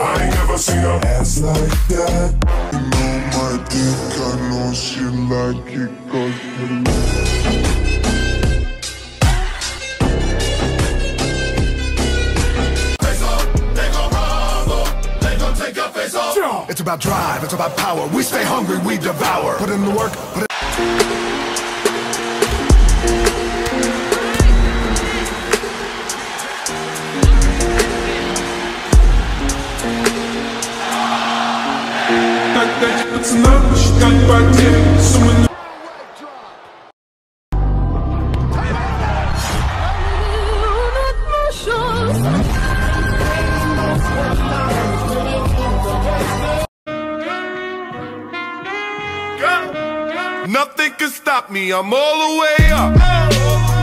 I ain't never seen her ass like that. You know my dick, I know she like it, cause she like. Face off, they gon' rise up, they gon' take your face off. Sure. It's about drive, it's about power. We stay hungry, we devour. Put in the work, put in. Nothing can stop me, I'm all the way up.